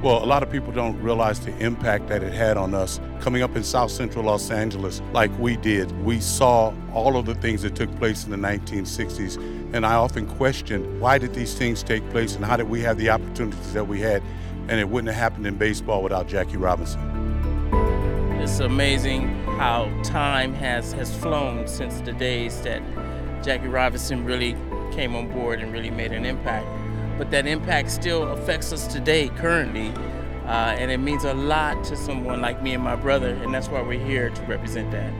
Well, a lot of people don't realize the impact that it had on us. Coming up in South Central Los Angeles like we did, we saw all of the things that took place in the 1960s. And I often question, why did these things take place and how did we have the opportunities that we had? And it wouldn't have happened in baseball without Jackie Robinson. It's amazing how time has flown since the days that Jackie Robinson really came on board and really made an impact. But that impact still affects us today, currently, and it means a lot to someone like me and my brother, and that's why we're here to represent that.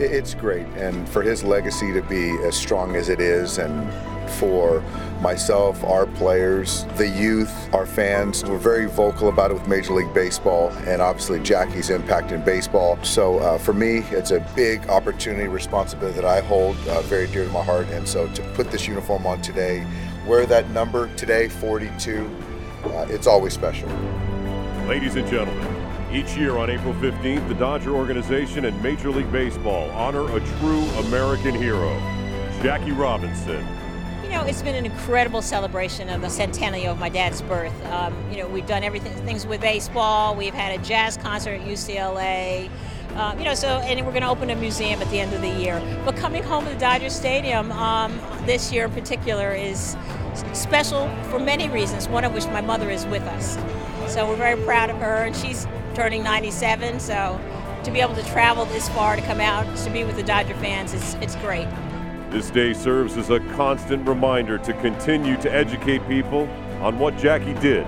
It's great, and for his legacy to be as strong as it is, and for myself, our players, the youth, our fans, we're very vocal about it with Major League Baseball, and obviously Jackie's impact in baseball. So for me, it's a big opportunity, responsibility that I hold very dear to my heart, and so to put this uniform on today, wear that number today, 42, it's always special. Ladies and gentlemen, each year on April 15th, the Dodger organization and Major League Baseball honor a true American hero, Jackie Robinson. You know, it's been an incredible celebration of the centennial of my dad's birth. You know, we've done everything, things with baseball. We've had a jazz concert at UCLA. You know, so, and we're going to open a museum at the end of the year. But coming home to the Dodger Stadium this year in particular is special for many reasons, one of which my mother is with us. So we're very proud of her, and she's turning 97. So to be able to travel this far to come out to be with the Dodger fans, it's great. This day serves as a constant reminder to continue to educate people on what Jackie did,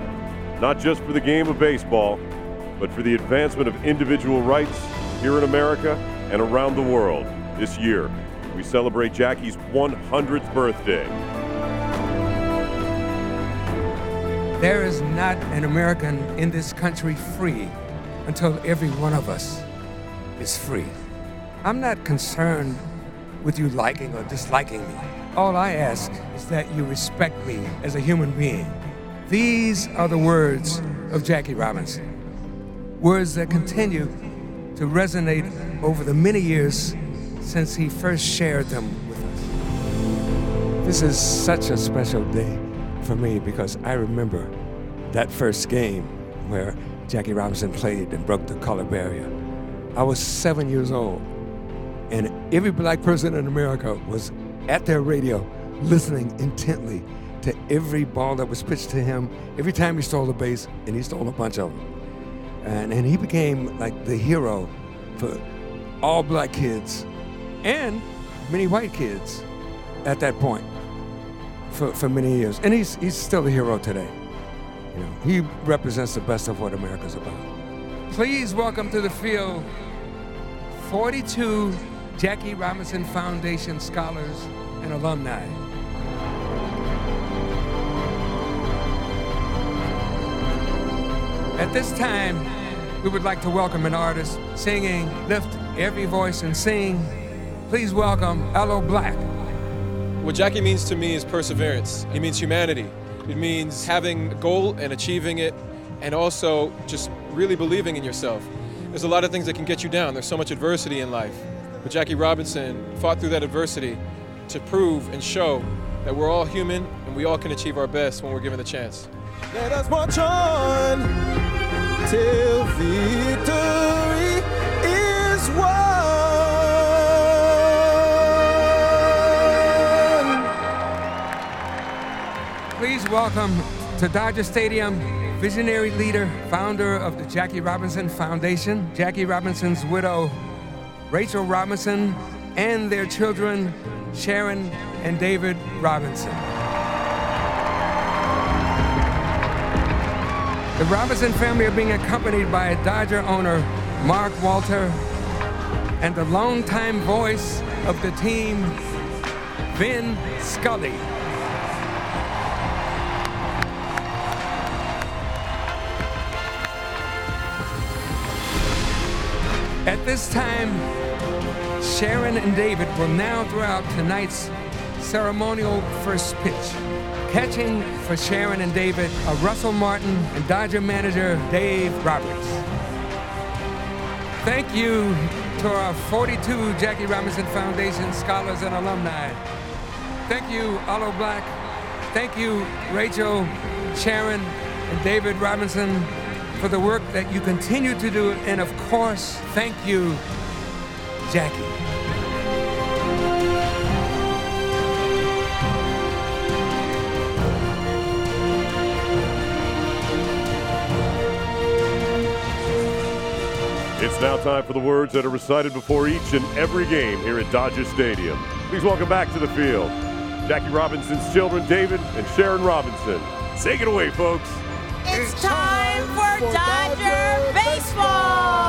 not just for the game of baseball, but for the advancement of individual rights here in America and around the world. This year, we celebrate Jackie's 100th birthday. There is not an American in this country free until every one of us is free. I'm not concerned with you liking or disliking me. All I ask is that you respect me as a human being. These are the words of Jackie Robinson, words that continue to resonate over the many years since he first shared them with us. This is such a special day for me because I remember that first game where Jackie Robinson played and broke the color barrier. I was 7 years old. And every black person in America was at their radio listening intently to every ball that was pitched to him, every time he stole a base, and he stole a bunch of them. And he became like the hero for all black kids and many white kids at that point for many years. And he's still a hero today. You know, he represents the best of what America's about. Please welcome to the field 42 Jackie Robinson Foundation scholars and alumni. At this time, we would like to welcome an artist singing Lift Every Voice and Sing. Please welcome Elo Black. What Jackie means to me is perseverance. It means humanity. It means having a goal and achieving it, and also just really believing in yourself. There's a lot of things that can get you down. There's so much adversity in life. But Jackie Robinson fought through that adversity to prove and show that we're all human and we all can achieve our best when we're given the chance. Let us march on till victory is won. Please welcome to Dodger Stadium visionary leader, founder of the Jackie Robinson Foundation, Jackie Robinson's widow, Rachel Robinson, and their children, Sharon and David Robinson. The Robinson family are being accompanied by Dodger owner, Mark Walter, and the longtime voice of the team, Vin Scully. At this time, Sharon and David will now throw out tonight's ceremonial first pitch. Catching for Sharon and David are Russell Martin and Dodger manager Dave Roberts. Thank you to our 42 Jackie Robinson Foundation scholars and alumni. Thank you, Elo Black. Thank you, Rachel, Sharon, and David Robinson. for the work that you continue to do. And of course, thank you, Jackie. It's now time for the words that are recited before each and every game here at Dodger Stadium. Please welcome back to the field Jackie Robinson's children, David and Sharon Robinson. Take it away, folks. It's time for Dodger Baseball!